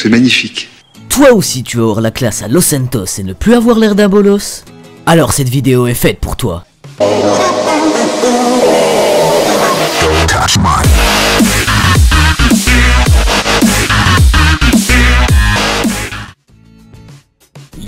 C'est magnifique. Toi aussi tu vas avoir la classe à Los Santos et ne plus avoir l'air d'un bolos? Alors cette vidéo est faite pour toi.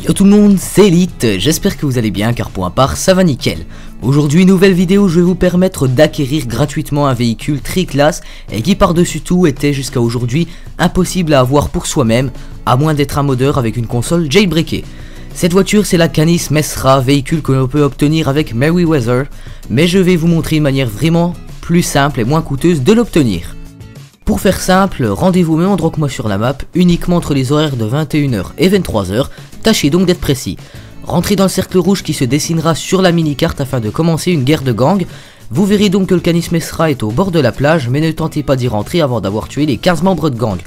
Yo tout le monde, c'est Elite, j'espère que vous allez bien car pour un part ça va nickel. Aujourd'hui, nouvelle vidéo, je vais vous permettre d'acquérir gratuitement un véhicule triclasse et qui par-dessus tout était jusqu'à aujourd'hui impossible à avoir pour soi-même, à moins d'être un modeur avec une console jailbreakée. Cette voiture c'est la Canis Mesra, véhicule que l'on peut obtenir avec Merryweather, mais je vais vous montrer une manière vraiment plus simple et moins coûteuse de l'obtenir. Pour faire simple, rendez-vous au même endroit que moi sur la map, uniquement entre les horaires de 21h et 23h, tâchez donc d'être précis. Rentrez dans le cercle rouge qui se dessinera sur la mini-carte afin de commencer une guerre de gang. Vous verrez donc que le Canis Mesra est au bord de la plage, mais ne tentez pas d'y rentrer avant d'avoir tué les 15 membres de gang,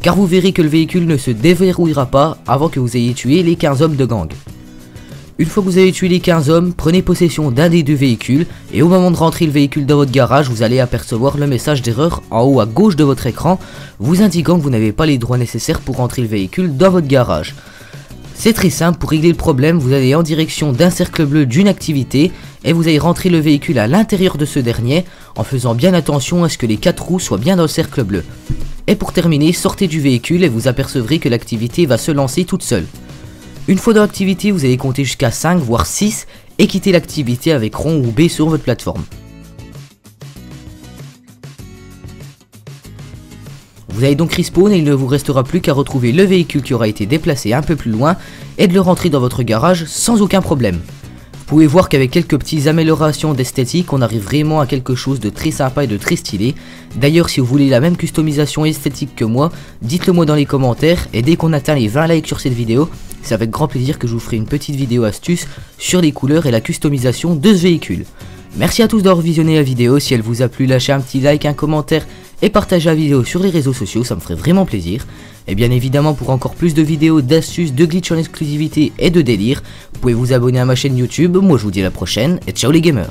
car vous verrez que le véhicule ne se déverrouillera pas avant que vous ayez tué les 15 hommes de gang. Une fois que vous avez tué les 15 hommes, prenez possession d'un des deux véhicules et au moment de rentrer le véhicule dans votre garage, vous allez apercevoir le message d'erreur en haut à gauche de votre écran, vous indiquant que vous n'avez pas les droits nécessaires pour rentrer le véhicule dans votre garage. C'est très simple, pour régler le problème, vous allez en direction d'un cercle bleu d'une activité et vous allez rentrer le véhicule à l'intérieur de ce dernier en faisant bien attention à ce que les 4 roues soient bien dans le cercle bleu. Et pour terminer, sortez du véhicule et vous apercevrez que l'activité va se lancer toute seule. Une fois dans l'activité, vous allez compter jusqu'à 5 voire 6 et quitter l'activité avec rond ou B sur votre plateforme. Vous allez donc respawn et il ne vous restera plus qu'à retrouver le véhicule qui aura été déplacé un peu plus loin et de le rentrer dans votre garage sans aucun problème. Vous pouvez voir qu'avec quelques petites améliorations d'esthétique, on arrive vraiment à quelque chose de très sympa et de très stylé. D'ailleurs, si vous voulez la même customisation esthétique que moi, dites-le moi dans les commentaires. Et dès qu'on atteint les 20 likes sur cette vidéo, c'est avec grand plaisir que je vous ferai une petite vidéo astuce sur les couleurs et la customisation de ce véhicule. Merci à tous d'avoir visionné la vidéo. Si elle vous a plu, lâchez un petit like, un commentaire et partagez la vidéo sur les réseaux sociaux, ça me ferait vraiment plaisir. Et bien évidemment, pour encore plus de vidéos, d'astuces, de glitch en exclusivité et de délire, vous pouvez vous abonner à ma chaîne YouTube. Moi je vous dis à la prochaine et ciao les gamers.